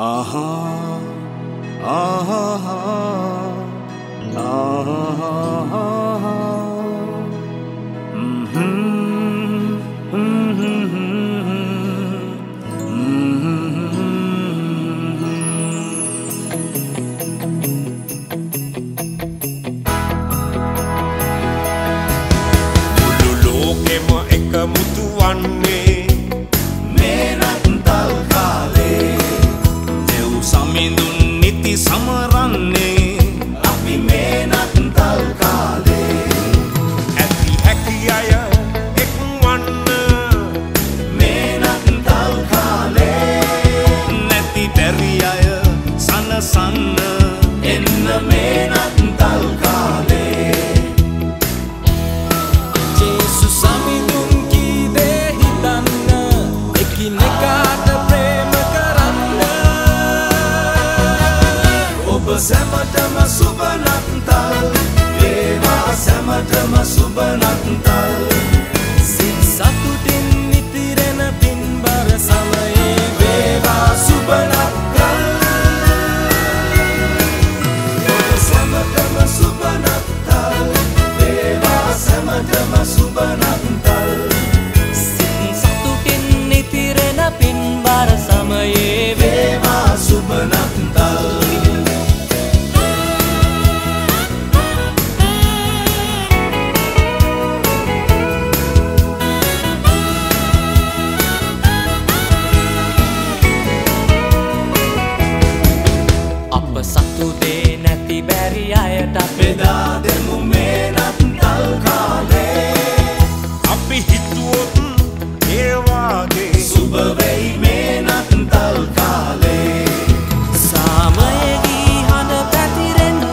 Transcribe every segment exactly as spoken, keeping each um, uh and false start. Aha, aha, aha, aha, mhm, mhm, mhm. Sama-sama subanantal, Dewa sama-sama subanantal. Sin satu din nitirena bin bersama Dewa subanantal. Dewa sama-sama subanantal, Dewa sama-sama subanantal. Sin satu din nitirena bin bersama Dewa subanantal. Beda de momenat talcale api hituot ewage subavei menat talcale samayegi hana patirenne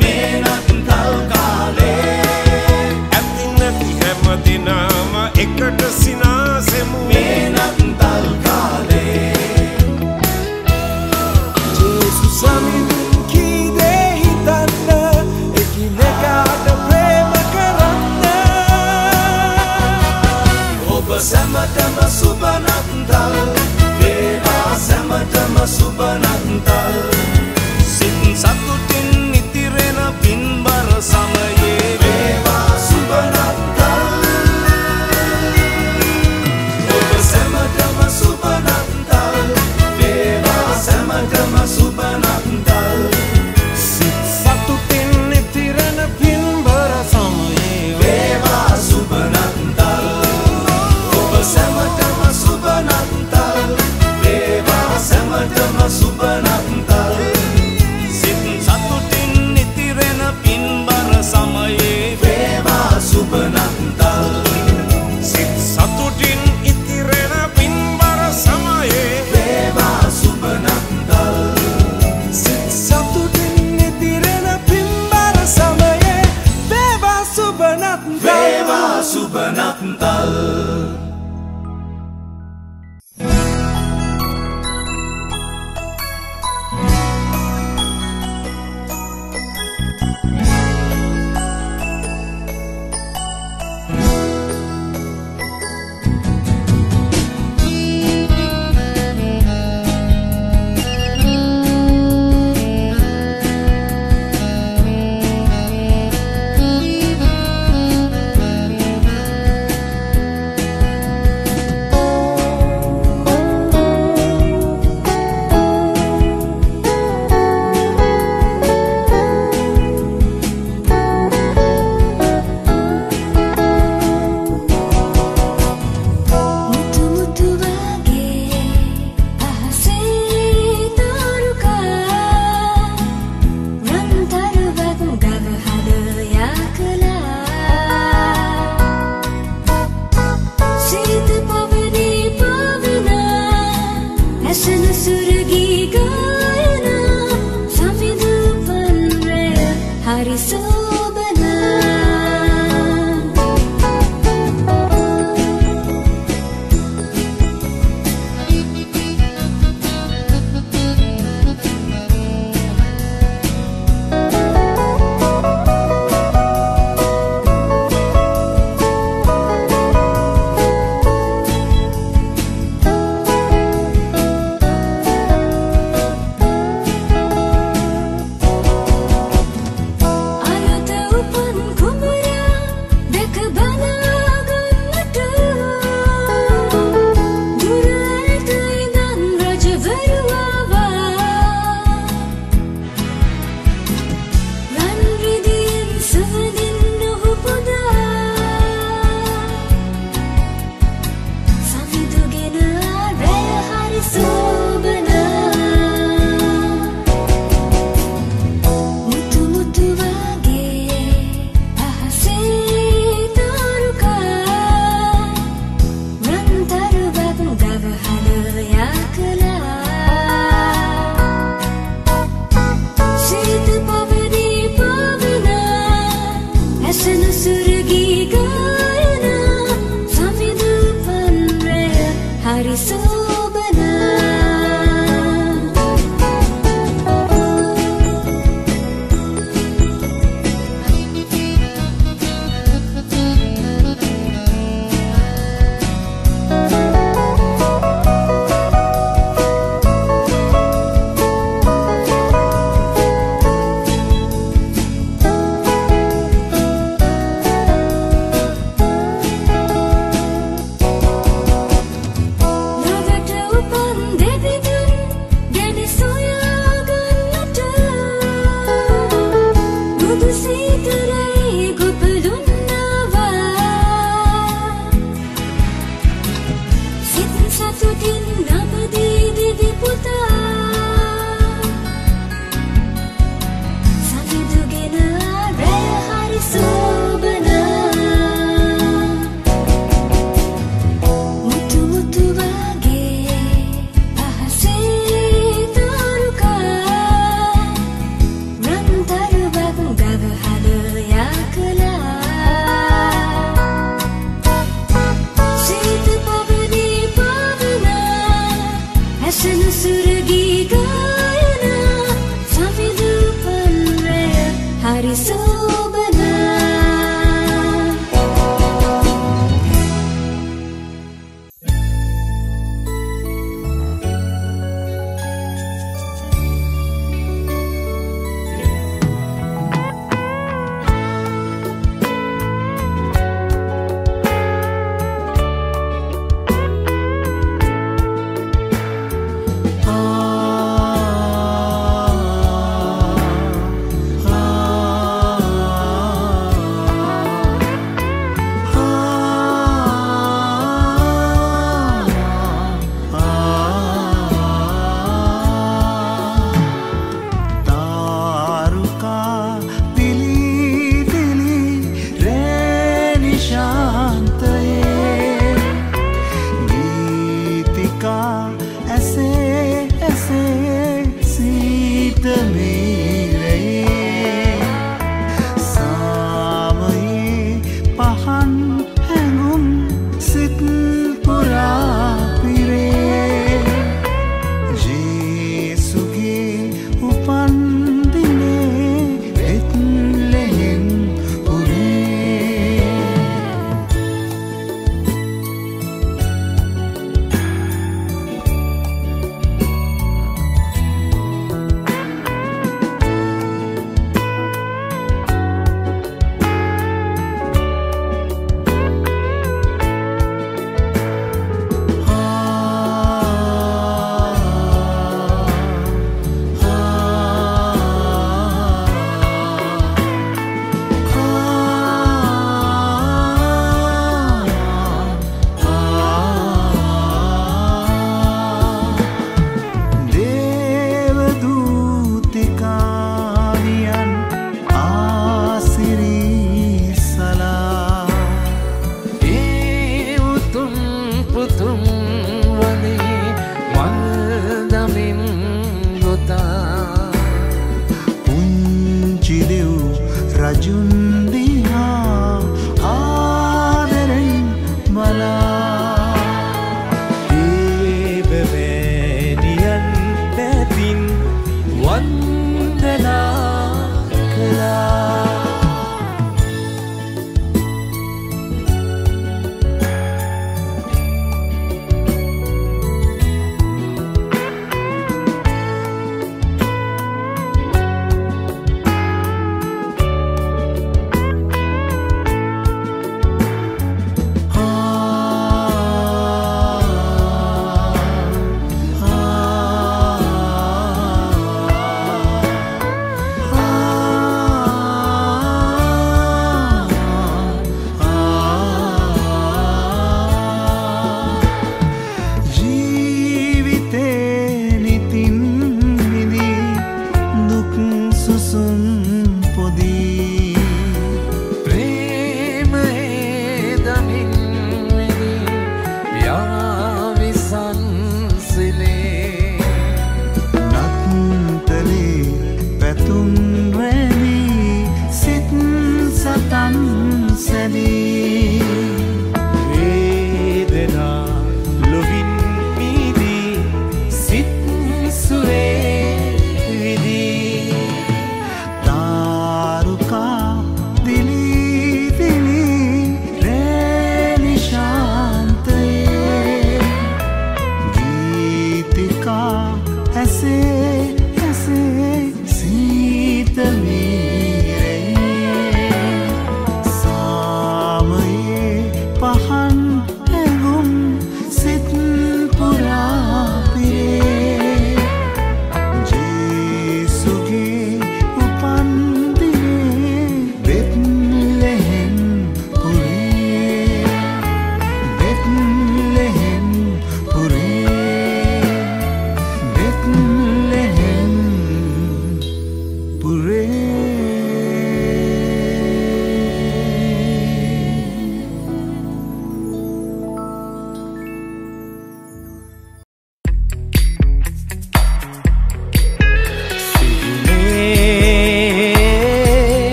menat talcale atin nathi hema dinama ekata sinasemu menat talcale Jesus ami sama-sama subanantal, Dewa sama-sama subanantal. Sin satu tin nitirena bin bersama ye Dewa subanantal. Dewa sama-sama subanantal, Dewa sama-sama subanantal. Sin satu tin nitirena bin bersama ye Dewa subanantal. Sama-sama subanantal, Dewa sama-sama subanantal. Sin satu tin nitirena bin bersama ye Dewa subanantal. Sin satu tin nitirena bin bersama ye Dewa subanantal. Sin satu tin nitirena bin bersama ye Dewa subanantal. Dewa subanantal.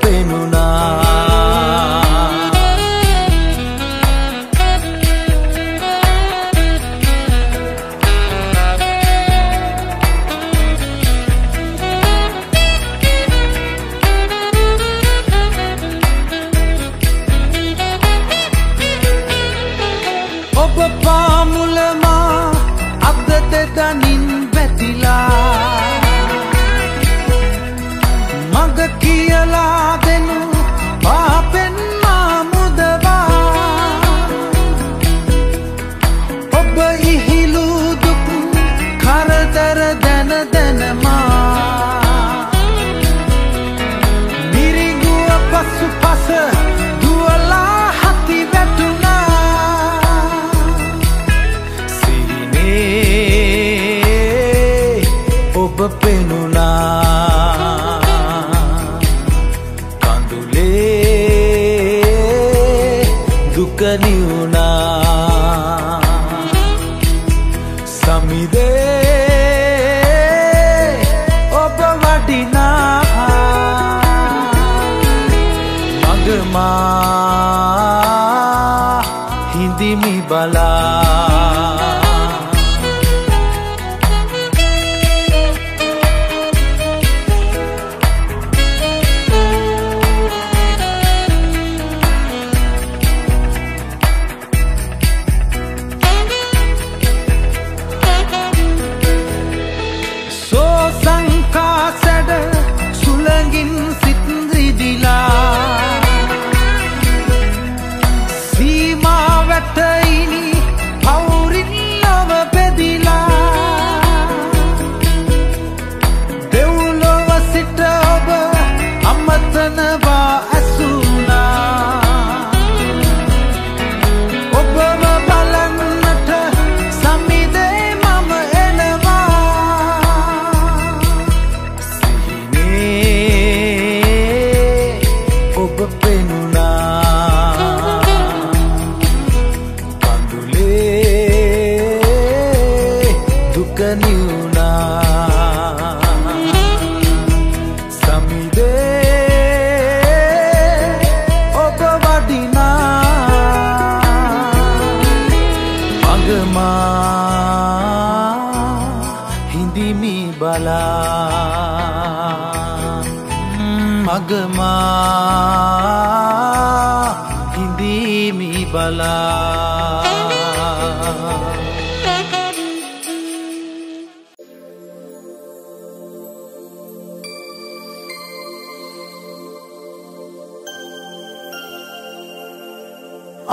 penunat.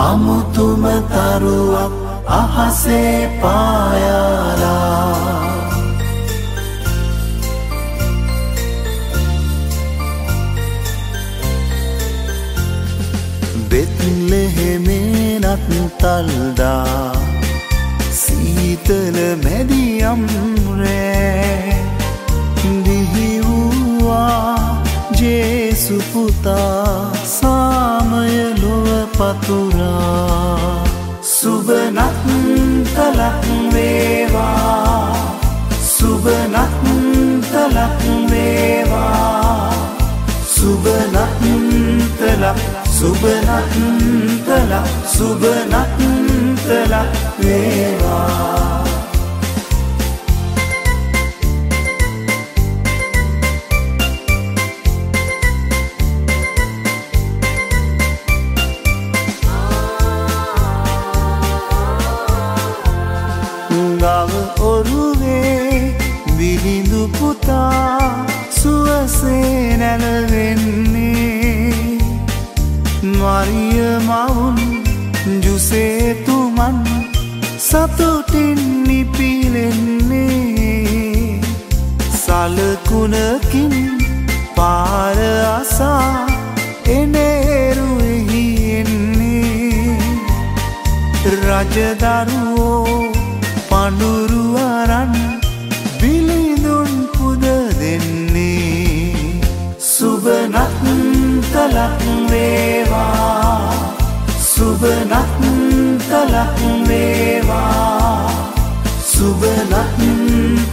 අමුතුම තරුවක් අහසේ පායාලා බෙත් ලෙහෙමෙනත් තල්දා සීතල මැදියම් රේ දිහි වූවා ජේසු පුතා සාමය Patura Subanat talak veva Subanat talak veva Subanat talak Subanat talak Subanat talak veva සතුටින් නිපිලෙන්නේ සලකුණකින් පාර අසා එනෙරුෙහි එන්නේ රජදරුවෝ පඳුරු අරන් බිලිඳුන් පුද දෙන්නේ සුබනත් තලක් වේවා සුබනත් Talak veva, subanat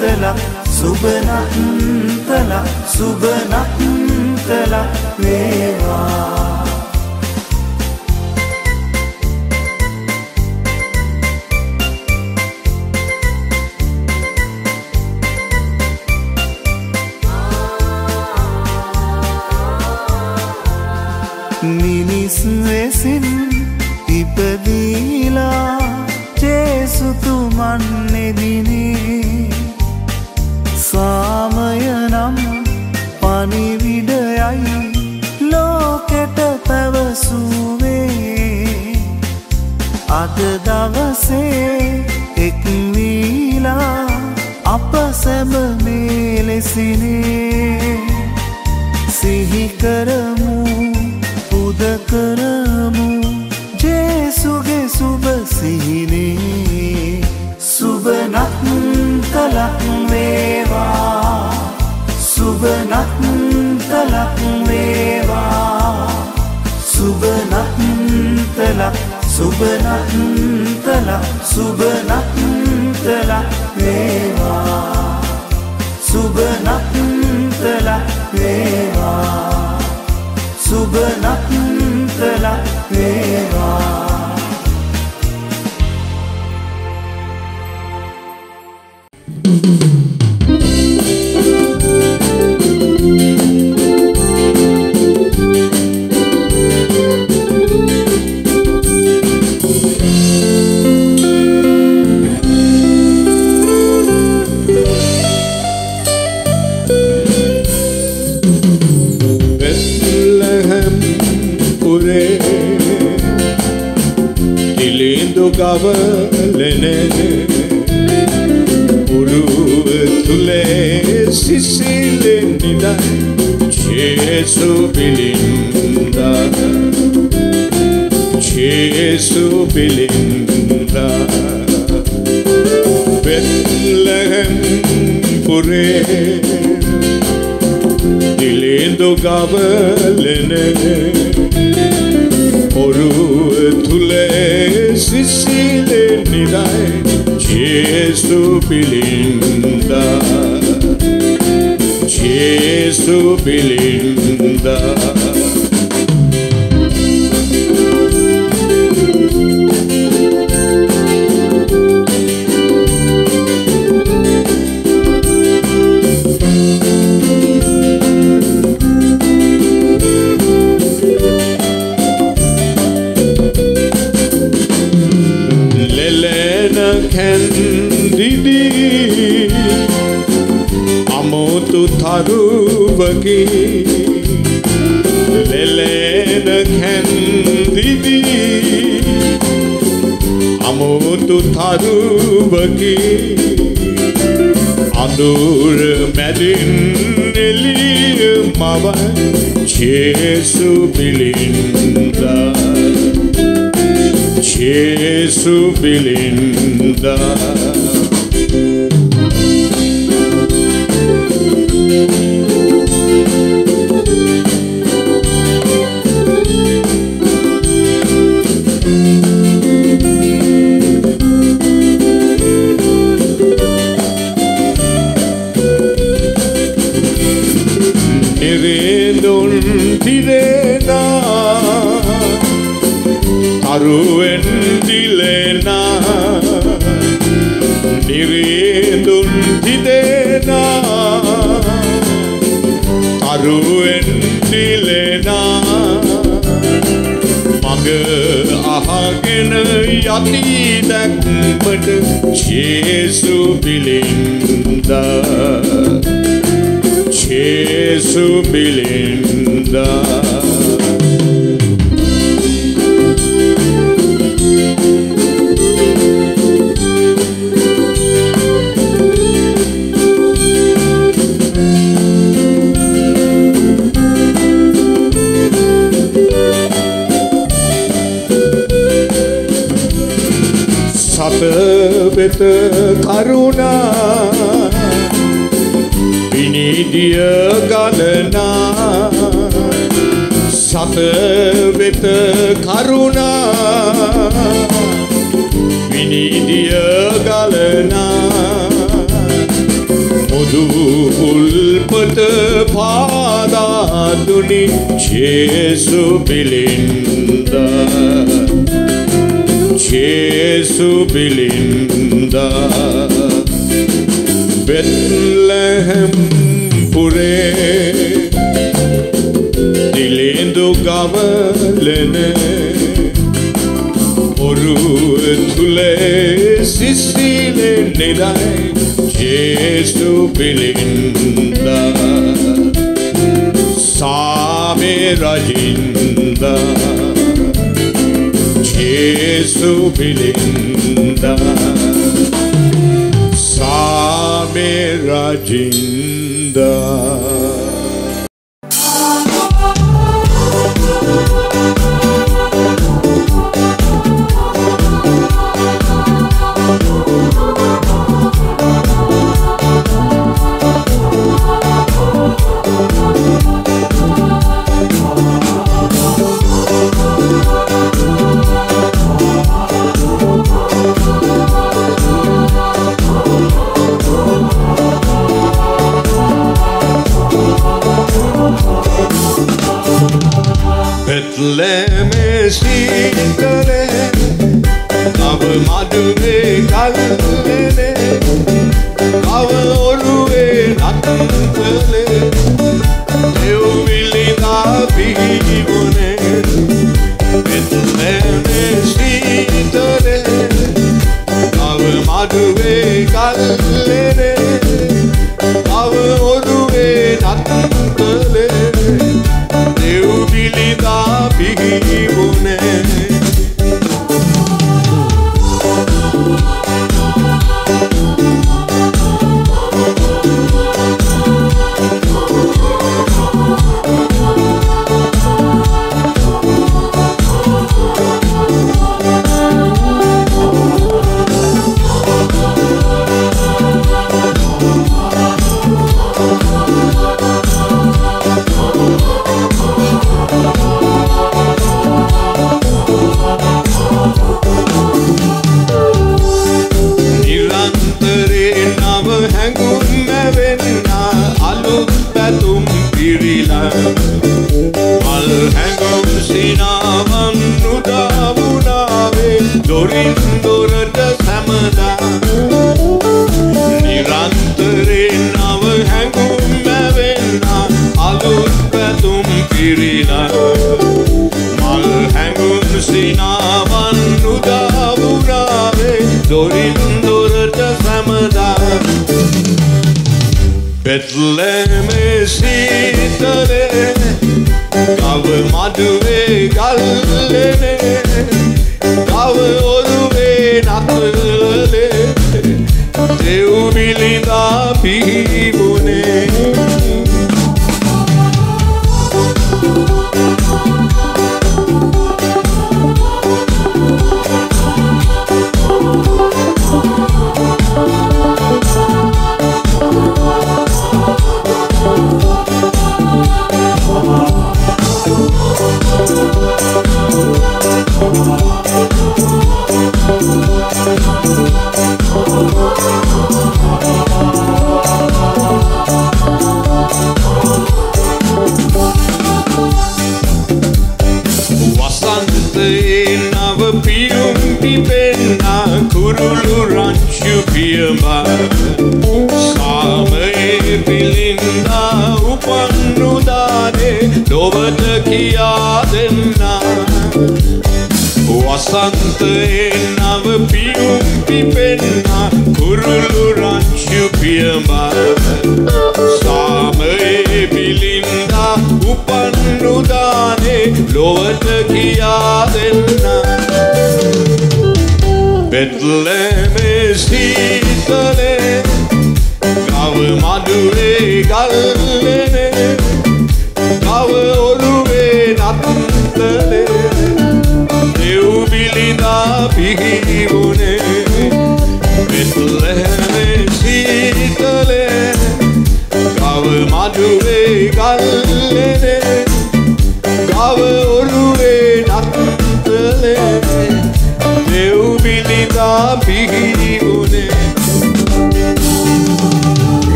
talak, subanat talak, subanat cântăla meva. Minis vesin ipadila Jesutu manne dini Samayanam panividayai loketa pavasume Ada davase ekvila apasama melesine sihi karamu Uda karamu Jesuge subasine Subanatn talakn veva Subanatn talakn veva Subanatn talak Subanatn talak Subanatn talak veva Subanatn talak veva Subanatn talak veva. Gavlene uruvthule sisile nida Jesu bilinda Jesu bilinda Bethlehem pure dilindo gavlene uruvthule sisile nida Jesu bilinda Jesu bilinda Tharuvaki lelena khandidi amotu tharuvaki andur medin eliya mava Jesu bilinda Jesu bilinda Aruen dilena nirindun dilena aruen dilena mag ahagen yati dakmat Jesu bilinda Jesu bilinda karuna vinidiya galana satavit karuna vinidiya galana mudu ulpat pada aduni Jesu bilinda, Jesu bilinda. Bethlehem pure dilindu gavalene, oru thule sisile nilai Jesu bilinda. Same rajinda Jesu bilinda, Same rajinda.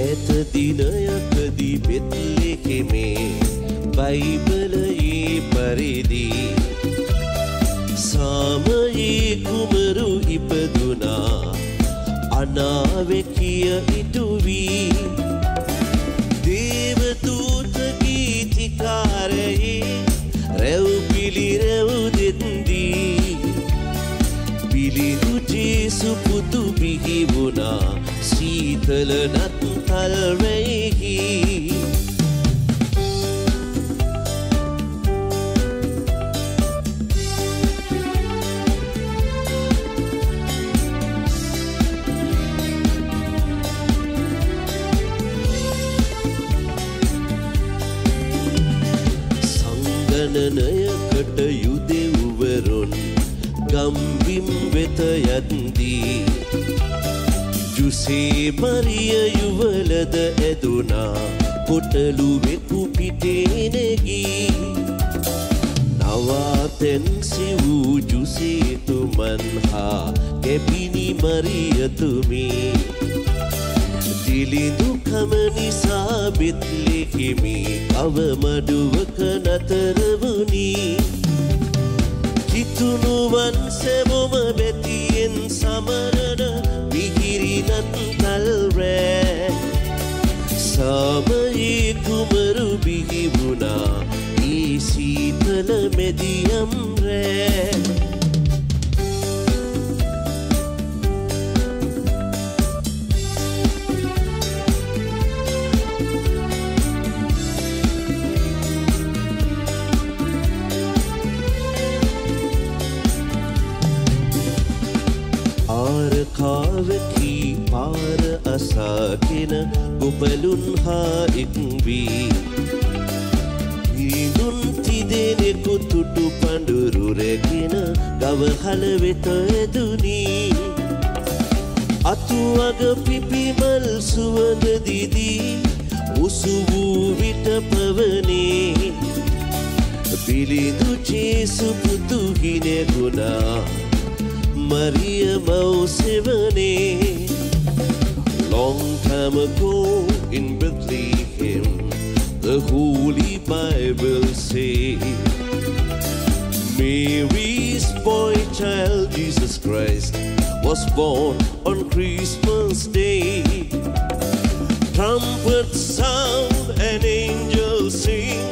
ඈත දිනයකදී බෙත්ලෙහෙමේ බයිබලයේ පරිදි සාමයේ කුමරු ඉපදුනා අනාවේ කිය ඉදුවී දේවදූත ගීතිකාරයේ රැව් පිළි රැව් දෙද්දී පිළිදුටි සුපුතු බිහි වුණා සීතල නත්තල් රැයෙහි ගණනයකට යුදෙව්වරුන් ගම්බිම් වෙත යද්දී ජුසේ මරිය යුවලද ඇදුනා කොටළුවෙකු පිටේ නැගී නවාතෙන් සිවූ ජුසේ තුමන් හා කැපිනි මරියතුමි දිලිඳු කම නිසා බෙත්ලෙහෙමි අවමඩුවක නතර වුණි කිතුනුවන් සෙවම බැතියෙන් සමරන මිහිරි නත්තල් රෑ සාමයේ කුමරු බිහි වුණා ඒ සීතල මැදියම් රෑ කාවකී පාර අසාගෙන ගොපලුන් හා එක්වී පිරිඳුන් තිදෙනෙකු තුටු පඳුරු රැගෙන ගවහල වෙත ඇදුනි අතුවග පිපිමල් සුවඳ දිදී උසු වූ විට පවනේ පිළිඳු ජේසු පුතු හිනැගුණා Maria Mausevane. Long time ago in Bethlehem, the Holy Bible say, Mary's boy child Jesus Christ was born on Christmas Day. Trumpets sound and angels sing.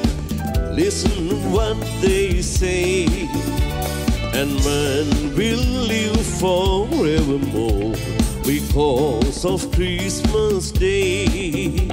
Listen what they say. And man will live forevermore because of Christmas Day.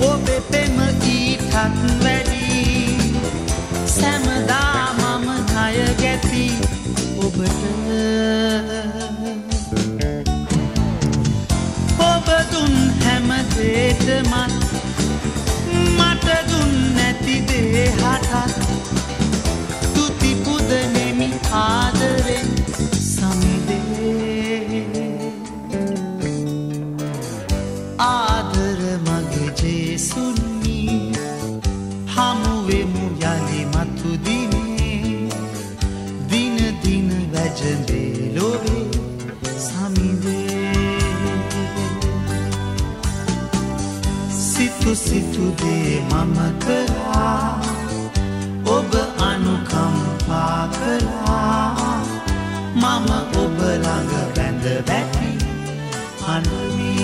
O pepe mă itat vedi, să mă da mamă haie găti o bătă. Obădun hemădete mat, matădun neti de hatat. Tu tipu de nemi adere samide. Adere mage jesuni, hamuve mu yali matu dine, dine dine vejende love samide. Situ situ de mama kara, oba anukampa kara, mama oba langa band baki anumi.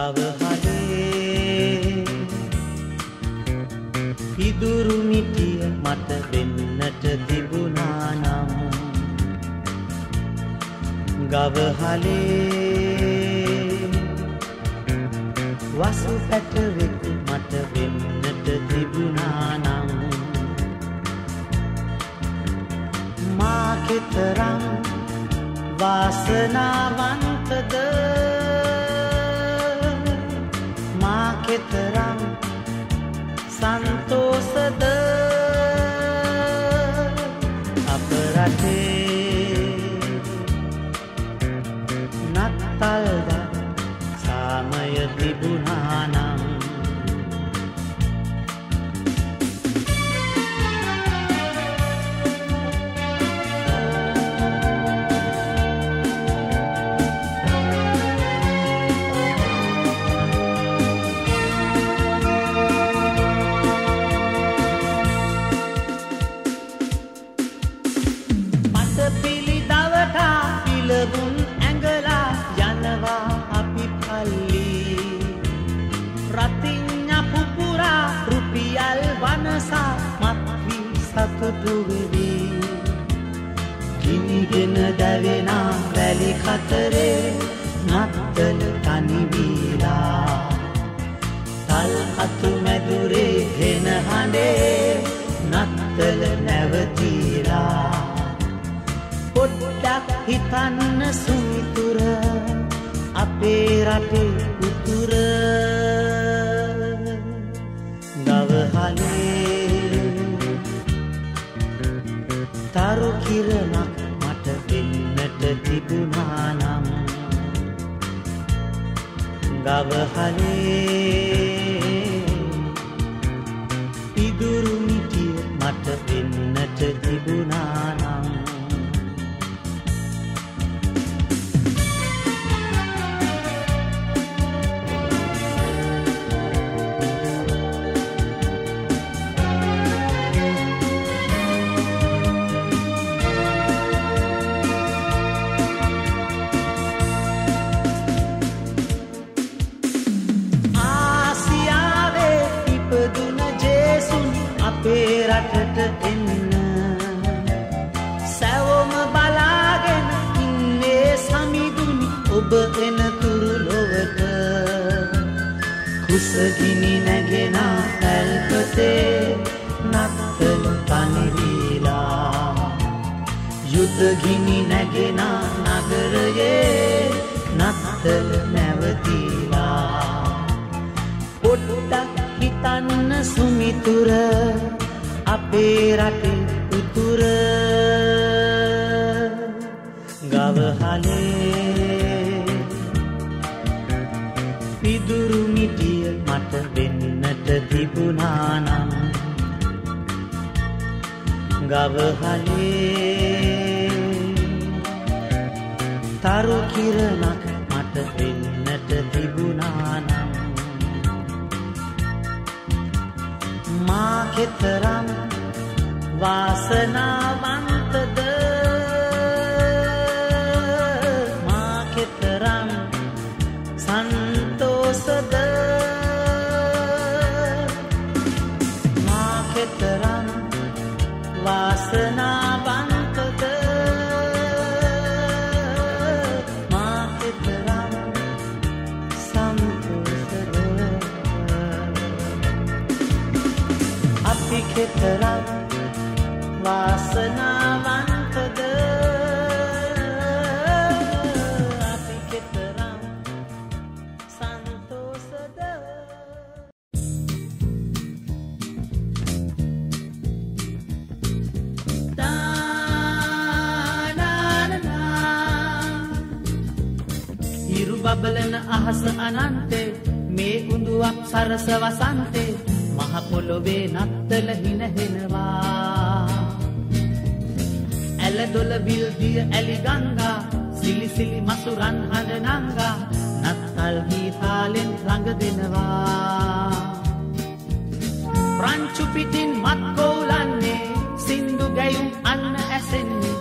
Gava hale, piduru mitiya mata vennata thibuna nam. gav hale taru kiranak mata pennata tibunana ma ketharam vasanavantha ma ketharam santosada ma ketharam vasanavantha ma ketharam santosada api ketharam vasanavantha api ketharam santosada. Babalana ahasa anante me unduwak sarasa wasante maha polowe nattala hina henawa ala dola bildiya ali ganga sili sili masuran hananga nattal geethalen ranga denawa pranchu pitin mat koulanne sindu gayum anna asenne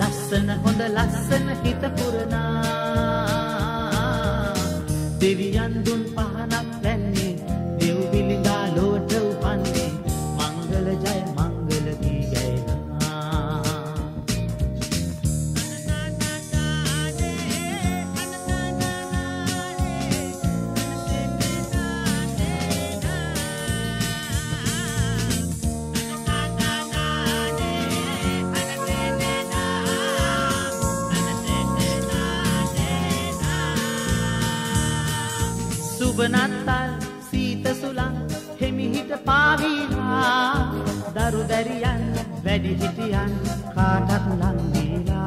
lassana honda lassana hita purana deviyan dun pahanak danne dev bilinga lota upanne mangala jay mangala di gayana na na na de na na na de na na na de na na na Subnatal Sita Sulang hemihita pavila darudariyan wedi hitiyan kaatak lang dila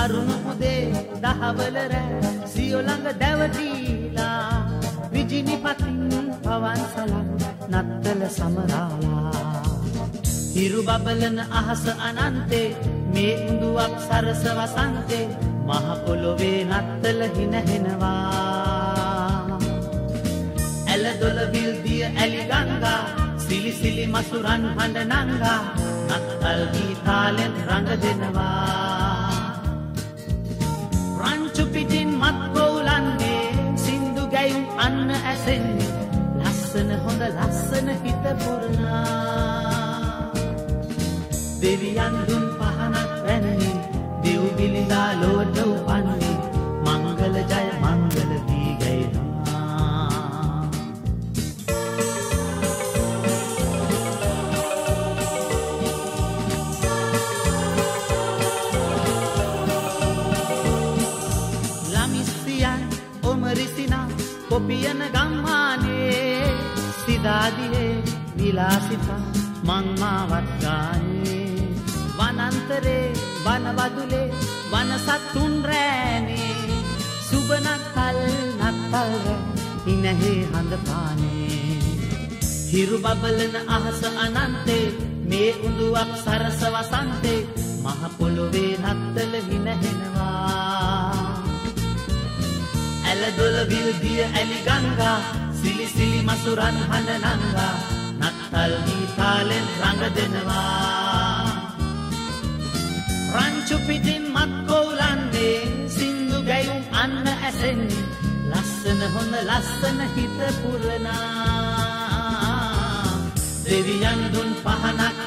arunu mude dahawala re siyolanga devatila vijini patin pavansalan nattala samarala hirubabalan ahasa anante me unduwak sarasa wasante maha polowe nattala hinahenawa dola bildiya ali ganga sili sili masuran handananga nattal geethalen ranga denawa ranchu pitin mat koulanne sindu gayum anna asenne lassana honda lassana hita purana deviyan dun pahanak ranne dev bilinda lota upanne mangala jay mangala di gayana. Kopiyan gammane sidadiye vilasita mangmavat gaane vanantare vanavadule vanasattun rane subanakal nattara inahe handapane hirubabalan ahasa anante me unduwak sarasa wasante maha polowe nattala hinahenawa ala dola bildiya ali ganga sili sili masuran hanananga nattal geethalen ranga denawa ranchu pitin mat koulanne sindu gayum anna asenne lassana honna lassana hita purana deviyan dun pahanak